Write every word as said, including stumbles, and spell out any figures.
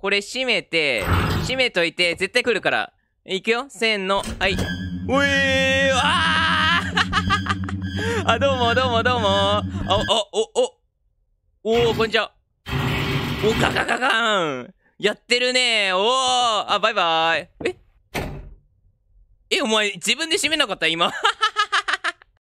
これ閉めて、閉めといて、絶対来るから。いくよ、せーの、はい。うえー、あーあ、どうもどうもどうも。あ、お、お、お、おー、こんにちは。おかかかかん。やってるねー。おー、あ、バイバーイ。ええ、お前、自分で閉めなかった今。